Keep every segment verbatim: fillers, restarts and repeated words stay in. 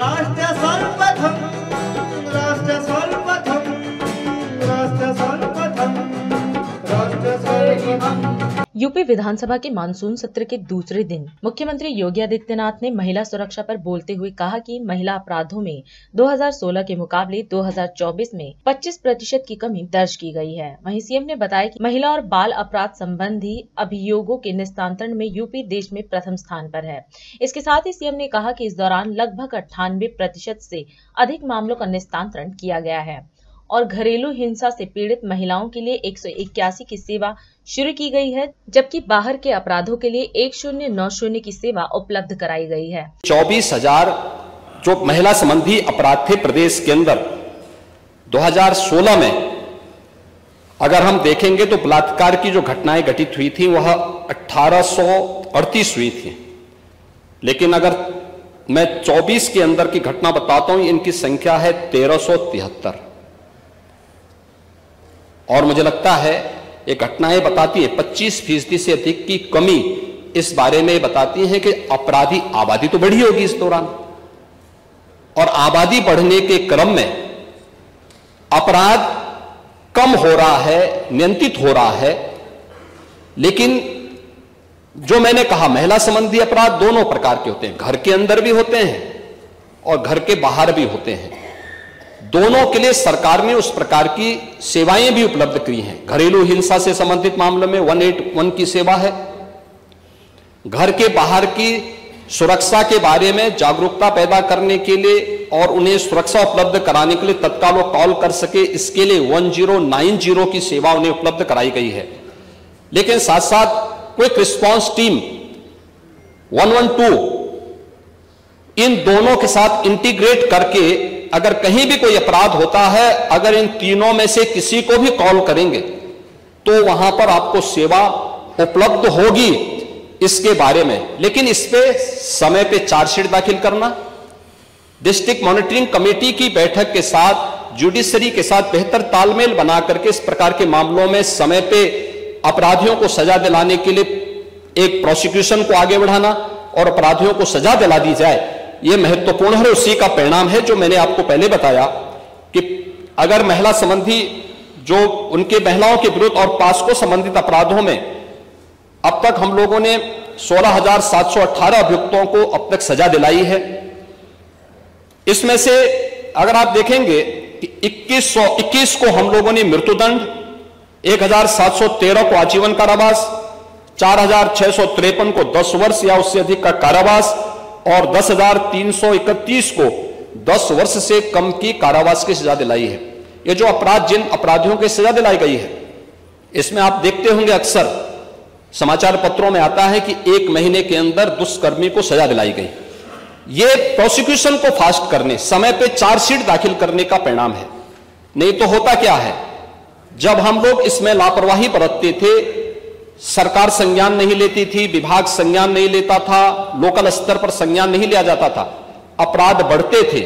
राष्ट्र सर्वप्रथम, राष्ट्र सर्वप्रथम, राष्ट्र सर्वप्रथम, राष्ट्र सर्वप्रथम। यूपी विधानसभा के मानसून सत्र के दूसरे दिन मुख्यमंत्री योगी आदित्यनाथ ने महिला सुरक्षा पर बोलते हुए कहा कि महिला अपराधों में दो हज़ार सोलह के मुकाबले दो हज़ार चौबीस में पच्चीस प्रतिशत की कमी दर्ज की गई है। वहीं सीएम ने बताया कि महिला और बाल अपराध संबंधी अभियोगों के निस्तारण में यूपी देश में प्रथम स्थान पर है। इसके साथ ही सीएम ने कहा कि इस दौरान लगभग अट्ठानवे प्रतिशत से अधिक मामलों का निस्तारण किया गया है और घरेलू हिंसा से पीड़ित महिलाओं के लिए एक सौ इक्यासी की सेवा शुरू की गई है, जबकि बाहर के अपराधों के लिए एक शून्य नौ शून्य की सेवा उपलब्ध कराई गई है। चौबीस हजार जो महिला संबंधी अपराध थे प्रदेश के अंदर दो हज़ार सोलह में, अगर हम देखेंगे तो बलात्कार की जो घटनाएं घटित हुई थी वह अठारह सौ अड़तीस हुई थी, लेकिन अगर मैं चौबीस के अंदर की घटना बताता हूं, इनकी संख्या है तेरह सौ तिहत्तर। और मुझे लगता है ये घटनाएं बताती हैं पच्चीस फीसदी से अधिक की कमी इस बारे में बताती हैं कि अपराधी आबादी तो बढ़ी होगी इस दौरान, और आबादी बढ़ने के क्रम में अपराध कम हो रहा है, नियंत्रित हो रहा है। लेकिन जो मैंने कहा महिला संबंधी अपराध दोनों प्रकार के होते हैं, घर के अंदर भी होते हैं और घर के बाहर भी होते हैं। दोनों के लिए सरकार ने उस प्रकार की सेवाएं भी उपलब्ध करी हैं। घरेलू हिंसा से संबंधित मामलों में एक सौ इक्यासी की सेवा है, घर के बाहर की सुरक्षा के बारे में जागरूकता पैदा करने के लिए और उन्हें सुरक्षा उपलब्ध कराने के लिए तत्काल कॉल कर सके, इसके लिए एक हज़ार नब्बे की सेवा उन्हें उपलब्ध कराई गई है। लेकिन साथ साथ क्विक रिस्पॉन्स टीम एक सौ बारह इन दोनों के साथ इंटीग्रेट करके अगर कहीं भी कोई अपराध होता है, अगर इन तीनों में से किसी को भी कॉल करेंगे तो वहां पर आपको सेवा उपलब्ध होगी इसके बारे में। लेकिन इस पे समय पे चार्जशीट दाखिल करना, डिस्ट्रिक्ट मॉनिटरिंग कमेटी की बैठक के साथ जुडिशरी के साथ बेहतर तालमेल बना करके इस प्रकार के मामलों में समय पे अपराधियों को सजा दिलाने के लिए एक प्रोसिक्यूशन को आगे बढ़ाना और अपराधियों को सजा दिला दी जाए, यह महत्वपूर्ण है। उसी का परिणाम है जो मैंने आपको पहले बताया कि अगर महिला संबंधी जो उनके महिलाओं के विरुद्ध और पास्को संबंधित अपराधों में अब तक हम लोगों ने सोलह हजार सात सौ अठारह अभियुक्तों को अब तक सजा दिलाई है। इसमें से अगर आप देखेंगे कि इक्कीस सौ इक्कीस को हम लोगों ने मृत्युदंड, एक हजार सात सौ तेरह को आजीवन कारावास, चार हजार छह सौ तिरपन को दस वर्ष या उससे अधिक का कारावास और दस हज़ार तीन सौ इकतीस को दस वर्ष से कम की कारावास की सजा दिलाई है। ये जो अपराध जिन अपराधियों की सजा दिलाई गई है, इसमें आप देखते होंगे अक्सर समाचार पत्रों में आता है कि एक महीने के अंदर दुष्कर्मी को सजा दिलाई गई। ये प्रोसिक्यूशन को फास्ट करने, समय पे चार्जशीट दाखिल करने का परिणाम है। नहीं तो होता क्या है, जब हम लोग इसमें लापरवाही बरतते थे, सरकार संज्ञान नहीं लेती थी, विभाग संज्ञान नहीं लेता था, लोकल स्तर पर संज्ञान नहीं लिया जाता था, अपराध बढ़ते थे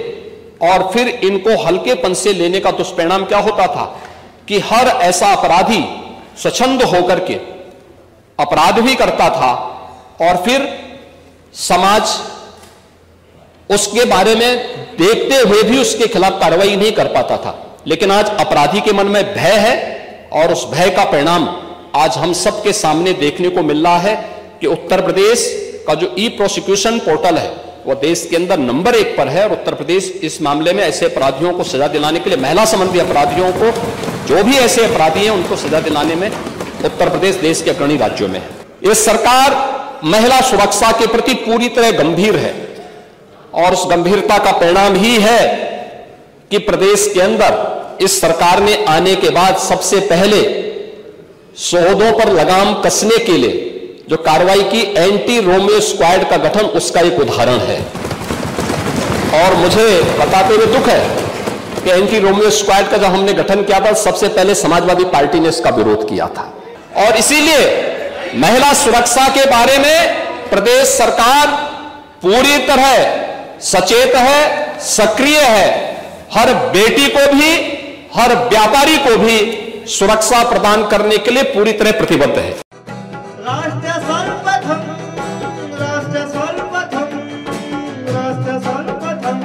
और फिर इनको हल्केपन से लेने का दुष्परिणाम क्या होता था कि हर ऐसा अपराधी स्वच्छंद होकर के अपराध भी करता था और फिर समाज उसके बारे में देखते हुए भी उसके खिलाफ कार्रवाई नहीं कर पाता था। लेकिन आज अपराधी के मन में भय है और उस भय का परिणाम आज हम सबके सामने देखने को मिल रहा है कि उत्तर प्रदेश का जो ई प्रोसिक्यूशन पोर्टल है वह देश के अंदर नंबर एक पर है और उत्तर प्रदेश इस मामले में ऐसे अपराधियों को सजा दिलाने के लिए, महिला संबंधी अपराधियों को, जो भी ऐसे अपराधी हैं उनको सजा दिलाने में उत्तर प्रदेश देश के अग्रणी राज्यों में है। ये सरकार महिला सुरक्षा के प्रति पूरी तरह गंभीर है और उस गंभीरता का परिणाम ही है कि प्रदेश के अंदर इस सरकार ने आने के बाद सबसे पहले सौदों पर लगाम कसने के लिए जो कार्रवाई की, एंटी रोमियो स्क्वाड का गठन उसका एक उदाहरण है। और मुझे बताते हुए दुख है कि एंटी रोमियो स्क्वाड का जब हमने गठन किया था सबसे पहले समाजवादी पार्टी ने इसका विरोध किया था और इसीलिए महिला सुरक्षा के बारे में प्रदेश सरकार पूरी तरह सचेत है, सक्रिय है। हर बेटी को भी, हर व्यापारी को भी सुरक्षा प्रदान करने के लिए पूरी तरह प्रतिबद्ध है। राष्ट्र सर्वप्रथम, राष्ट्र सर्वप्रथम, राष्ट्र सर्वप्रथम।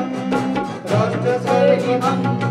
सेवक।